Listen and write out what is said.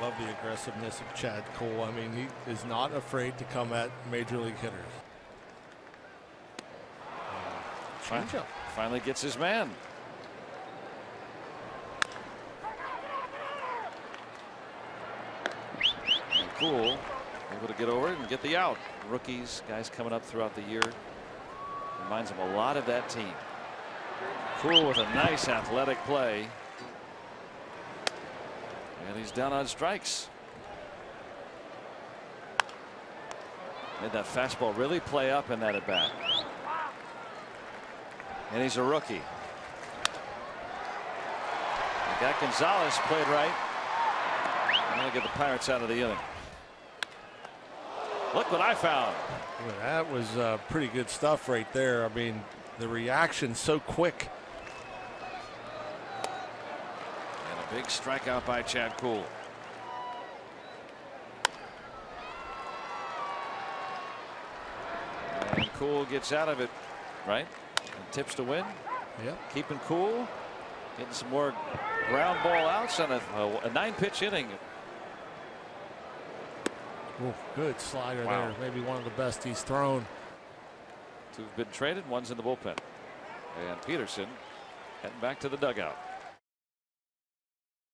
Love the aggressiveness of Chad Cole. I mean, he is not afraid to come at major league hitters. Changeup. Finally gets his man. And Kuhl able to get over it and get the out. Rookies, guys coming up throughout the year. Reminds him a lot of that team. Kuhl with a nice athletic play. And he's down on strikes. Made that fastball really play up in that at bat. And he's a rookie. They got Gonzalez played right. And they'll get the Pirates out of the inning. Look what I found. Well, that was pretty good stuff right there. I mean, the reaction so quick. Big strikeout by Chad Kuhl. And Kuhl gets out of it, right? And tips to win. Yep. Keeping cool. Getting some more ground ball outs on a 9-pitch inning. Ooh, good slider there. Maybe one of the best he's thrown. Two have been traded. One's in the bullpen. And Peterson heading back to the dugout.